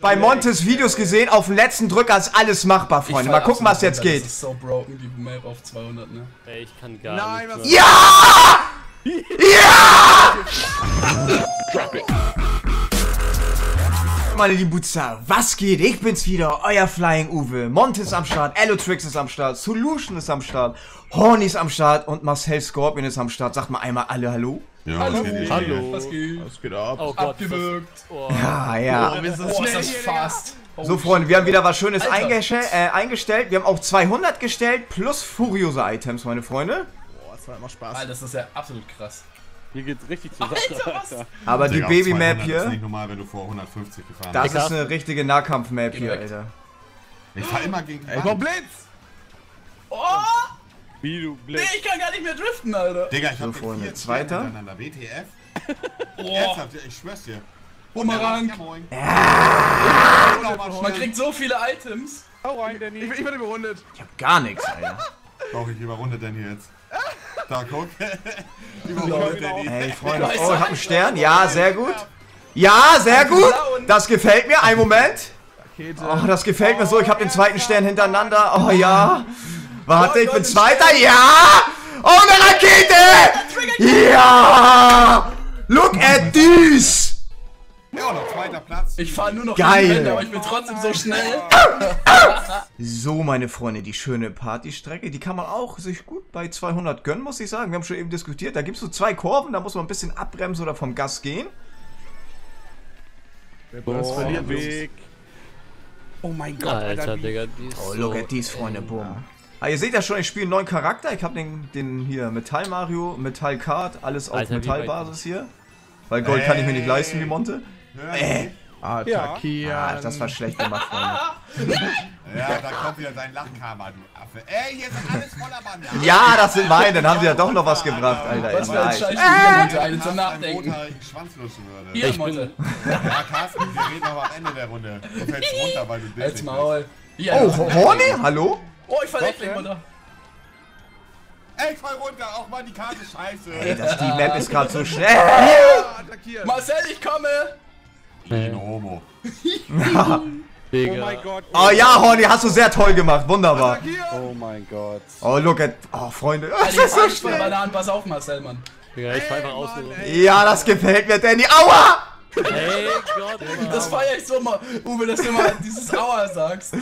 bei Montes Videos gesehen, auf den letzten Drücker ist alles machbar, Freunde. Mal gucken, was jetzt geht. Das ist so broken, die Map auf 200, ne? Ey, ich kann gar nicht. Nein, ja! Ja! Meine lieben Butzer, was geht? Ich bin's wieder, euer Flying Uwe. Montes ist am Start, Elotrix ist am Start, Solution ist am Start, Horni ist am Start und Marcel Scorpion ist am Start. Sagt mal einmal alle Hallo. Ja, hallo. Hallo. Was geht? Was geht ab? Oh Gott, abgewürgt. Oh. Ja, ja. Oh, ist das fast. So, Freunde, wir haben wieder was Schönes eingestellt. Wir haben auch 200 gestellt plus furiose Items, meine Freunde. Boah, das war immer Spaß. Alter, das ist ja absolut krass. Hier geht's richtig zu. Aber die Baby-Map hier. Das ist nicht normal, wenn du vor 150 gefahren bist. Das ist eine richtige Nahkampf-Map hier, Alter. Ich fahr immer gegen die Wand. Komm, Blitz! Oh! Wie du Blitz. Nee, ich kann gar nicht mehr driften, Alter. Digga, ich hab vorhin jetzt Zweiter. WTF? Ernsthaft, ich schwör's dir. Bumerang. Man kriegt so viele Items. Hau rein, Danny. Ich bin überrundet. Ich hab gar nichts, Alter. Doch, ich überrunde Danny jetzt. Da, guck. Ey, Freunde. Oh, ich hab einen Stern. Ja, sehr gut. Ja, sehr gut. Das gefällt mir. Einen Moment. Oh, das gefällt mir so. Ich hab den zweiten Stern hintereinander. Oh, ja. Warte, ich bin Zweiter. Ja. Oh, eine Rakete. Ja. Look at this. Ja, noch zweiter Platz. Ich fahre nur noch Geil, aber ich bin trotzdem so schnell. So, meine Freunde, die schöne Partystrecke, die kann man auch sich gut bei 200 gönnen, muss ich sagen. Wir haben schon eben diskutiert, da gibt es so zwei Kurven, da muss man ein bisschen abbremsen oder vom Gas gehen. Weg. Oh mein Gott, Alter, Digga. Oh, look at these, Freunde, boom. Ah, ihr seht ja schon, ich spiele einen neuen Charakter. Ich habe den hier, Metall Mario, Metall Kart, alles auf Metallbasis hier. Weil Gold kann ich mir nicht leisten, wie Monte. Attackieren. Ah, das war schlecht gemacht, Freunde. Ja, da kommt wieder dein Lachkarma, du Affe. Ey, hier sind alles voller Bananen. Ja, das sind meine, dann haben sie ja doch noch was gebracht, Alter. Was für ein Scheiß, Monte, einen zum Nachdenken. Hier, Monte. Ja, Carsten, wir reden aber am Ende der Runde. Du fällst runter, weil du bist. Halt's Maul. Oh, Horni? Hallo? Oh, ich verletze dich, Monte. Ey, voll runter, auch mal die Karte scheiße. Ey, die Map ist gerade so schnell. Marcel, ich komme. Ich bin Homo. Oh mein Gott. Oh ja, Horni, hast du sehr toll gemacht. Wunderbar. Oh mein Gott. Oh, look at. Oh, Freunde. Das ist so schnell. Bananen, pass auf, Marcel, Mann. Digga, ich fahr einfach aus. Ja, das gefällt mir, Danny. Aua! Hey Gott, das feier ich so mal, Uwe, dass du mal dieses Aua sagst.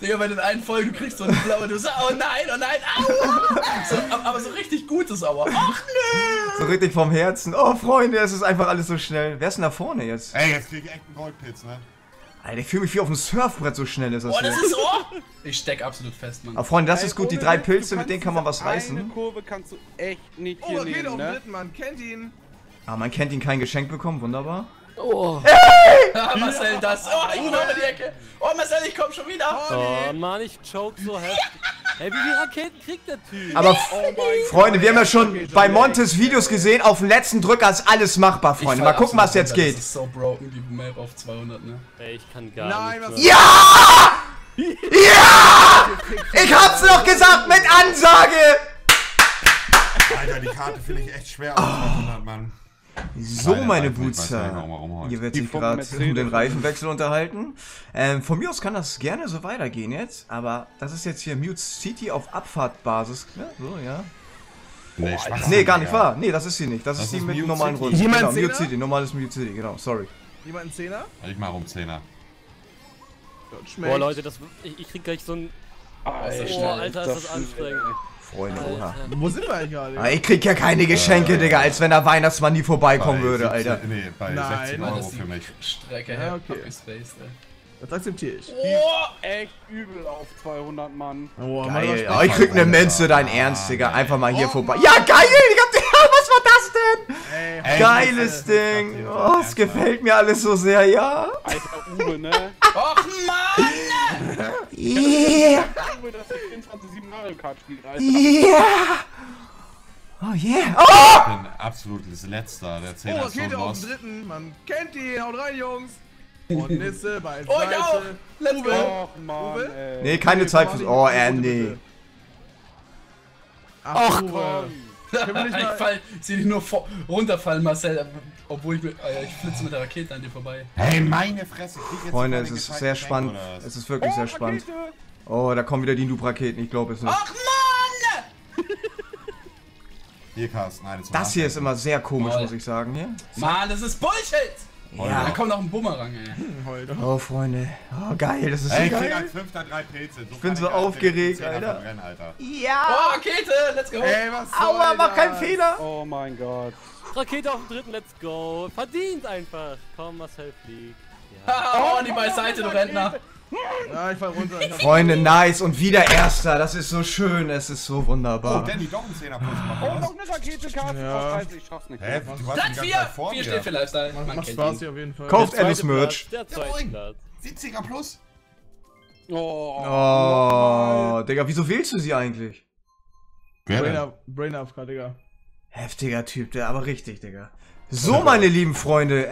Digga, bei den einen Folgen kriegst du so einen blauen, du sagst, oh nein, Aua! So, aber so richtig gutes Aua. Ach nee! So richtig vom Herzen. Oh, Freunde, es ist einfach alles so schnell. Wer ist denn da vorne jetzt? Ey, jetzt krieg ich echt einen Goldpilz, ne? Alter, ich fühle mich wie auf dem Surfbrett, so schnell ist das. Oh, das ist oh! Ich steck absolut fest, Mann. Aber Freunde, das ist gut, die drei Pilze, mit denen kann man was reißen. Eine Kurve kannst du echt nicht hier nehmen, geht auf den dritten, Mann, kennt ihn. Ah, man kennt ihn, kein Geschenk bekommen, wunderbar. Oh. Hey! Ah, Marcel, das. Oh, ich komme in die Ecke. Oh, Marcel, ich komme schon wieder. Oh, Mann, ich choke so heftig. Hey, wie viele Raketen kriegt der Typ? Aber, Freunde, wir haben ja schon bei Montes Videos gesehen, auf dem letzten Drücker ist alles machbar, Freunde. Mal gucken, was jetzt geht. Das ist so broken, die Map auf 200, ne? Ey, ich kann gar nicht. Ja! Ja! Ich hab's noch gesagt mit Ansage! Alter, die Karte finde ich echt schwer auf 200, Mann. So, meine Butzer, hier wird sich gerade um den Reifenwechsel unterhalten. Von mir aus kann das gerne so weitergehen jetzt, aber das ist jetzt hier Mute City auf Abfahrtbasis. Ja, so, ja. Nee, gar nicht wahr. Nee, das ist sie nicht. Das ist die mit normalen Runden. Genau, Mute City, normales Mute City, genau, sorry. Jemand einen Zehner? Ich mach um Zehner. Boah, Leute, ich krieg gleich so ein... Boah, Alter, ist das anstrengend. Freunde, oha. Wo sind wir eigentlich alle? Ah, ich krieg ja keine Geschenke, Digga, als wenn der Weihnachtsmann nie vorbeikommen würde, Alter. Nee, bei 16 Euro für mich. Strecke, ja, okay. Das akzeptiere ich. Oh, echt übel auf 200, Mann. Oh, geil. Mann, ich krieg eine Münze, dein Ernst, Digga. Einfach mal hier vorbei. Ja, geil! Was war das denn? Ey, geiles Ding. Oh, es gefällt mir alles so sehr, ja. Alter, Uwe, ne? Och, Mann! Yeah! Yeah! Oh yeah! Oh! Ich bin absolutes Letzter, der 10er ist schon raus. Auf den dritten, man kennt die, haut rein, Jungs! Und Nisse bei Seite. Oh, ich auch! Let's go! Uwe? Nee, keine Zeit fürs... Oh, nee. Ach komm! Ich sehe dich nur runterfallen, Marcel. Obwohl ich flitze mit der Rakete an dir vorbei. Hey, meine Fresse. Freunde, es ist sehr spannend. Es ist wirklich sehr spannend. Oh, da kommen wieder die Noob-Raketen. Ich glaube es nicht. Ach, Mann! Hier, Carsten. Das hier ist immer sehr komisch, muss ich sagen. Hier. Mann, das ist Bullshit! Ja, da kommt noch ein Bumerang, ey. Oh, Freunde. Oh, geil, das ist ey, so geil. Ich bin so aufgeregt, Alter. Ja. Oh, Rakete, let's go. Ey, was aua, mach keinen Fehler. Oh mein Gott. Rakete auf dem dritten, let's go. Verdient einfach. Komm, Marcel fliegt. Ja. Oh, die beiseite, du Rentner. Ja, ich fall runter. Freunde, nice. Und wieder Erster. Das ist so schön. Es ist so wunderbar. Oh, Danny, doch ein 10er-Puls machen. Oh, noch eine Rakete, Carsten. Ja. Ich schaff's nicht. Hä? Platz 4! 4 steht für Lifestyle. Macht Spaß hier auf jeden Fall. Kauft Alice Merch. Der 70er-Plus? Oh, Digga, wieso wählst du sie eigentlich? Brain-Up, Digga. Heftiger Typ, der aber richtig, Digga. So, meine lieben Freunde,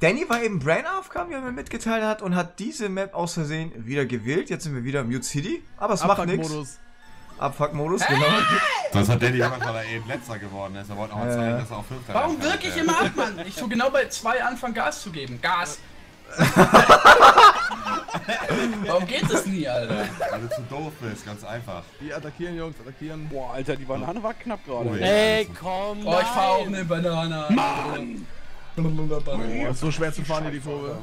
Danny war eben Brain AFK, wie er mir mitgeteilt hat, und hat diese Map aus Versehen wieder gewählt. Jetzt sind wir wieder Mute City, aber es macht nichts. Abfuck-Modus, genau. Das hat Danny einfach, weil er eben letzter geworden ist. Er wollte auch zeigen, dass er auch fünfter ist. Warum wirklich immer ab, Mann? Ich tue genau bei 2 anfangen, Gas zu geben. Gas! Warum geht das nie, Alter? Weil du zu doof bist, ganz einfach. Die attackieren, Jungs, attackieren. Boah, Alter, die Banane war knapp gerade. Oh, ey, komm! Oh, ich fahr auch eine Banane. Mann! Boah, ist so schwer zu fahren hier, die Kurve.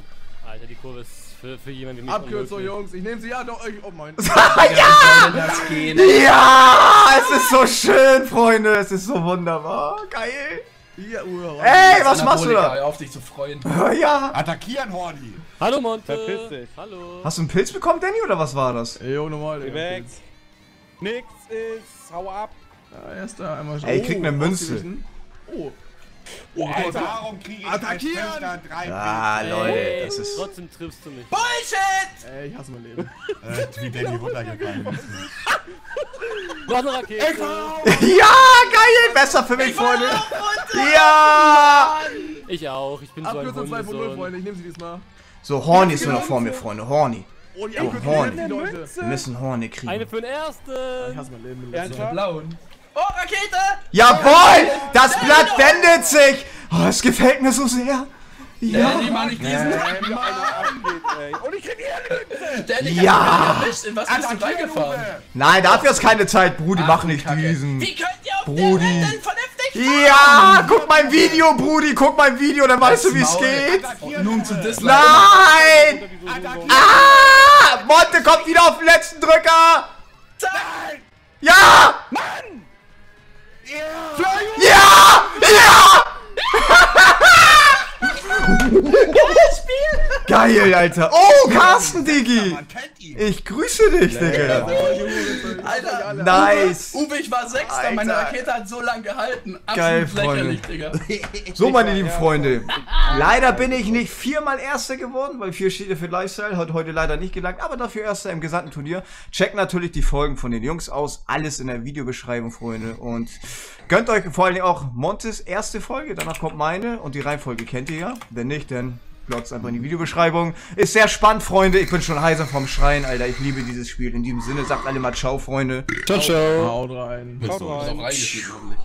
Alter, die Kurve ist für jemanden wie mich. Abkürzung, Jungs, ich nehme sie ja doch. Oh, mein. Ja! Es ist so schön, Freunde. Es ist so wunderbar. Geil. Ja, ey, was machst du da? Auf dich zu freuen. Ja. Attackieren, Horni. Hallo, Montes. Verpiss dich. Hallo. Hast du einen Pilz bekommen, Danny, oder was war das? Jo, normal. Nix ist. Hau ab. Ja, erst da einmal schon. Ey, ich krieg eine Münze. Oh. Oh, Alter, warum krieg ich attackieren? Ah, Leute, das ist... Trotzdem triffst du mich. Bullshit! Ey, ich hasse mein Leben. Wie Danny runtergefallen ist. Noch eine Rakete. Ja, geil! Besser für mich, Freunde. Ja! Ich auch, ich bin so ein Abkürzung 2.0, Freunde, ich nehm sie diesmal. So, Horni ist nur noch vor mir, Freunde, Horni. Oh, die Horni. Wir müssen Horni kriegen. Eine für den Ersten. Ich hasse mein Leben. Einen blauen. Oh, Rakete! Jawohl! Das Blatt wendet sich! Oh, es gefällt mir so sehr! Ja! Danny, Mann, ich diesen und ich krieg die Münze! Ja! In was bist du reingefahren? Nein, dafür ist keine Zeit, Brudi, mach nicht diesen! Wie könnt ihr auf den Rennen vernünftig fahren? Ja! Guck mein Video, Brudi, guck mein Video, dann weißt du, wie's geht! Nun zu Disney! Nein! Ah! Monte kommt wieder auf den letzten Drücker! Ja! Mann! Ja! Ja! Ja! Geiles Spiel! Geil, Alter! Oh, Carsten, Diggi! Ich grüße dich, Digga! Alter, nice! Uwe, ich war 6. Meine Rakete hat so lange gehalten. Absolut lächerlich, Digga. So, meine lieben Freunde. Leider bin ich nicht 4-mal Erster geworden, weil 4 steht für Lifestyle. Hat heute leider nicht gelangt, aber dafür Erster im gesamten Turnier. Checkt natürlich die Folgen von den Jungs aus. Alles in der Videobeschreibung, Freunde. Und gönnt euch vor allen Dingen auch Montes erste Folge. Danach kommt meine. Und die Reihenfolge kennt ihr ja. Wenn nicht, dann... Blogs einfach in die Videobeschreibung. Ist sehr spannend, Freunde. Ich bin schon heiser vom Schreien, Alter. Ich liebe dieses Spiel. In diesem Sinne, sagt alle mal ciao, Freunde. Ciao, ciao. Haut rein. Haut rein.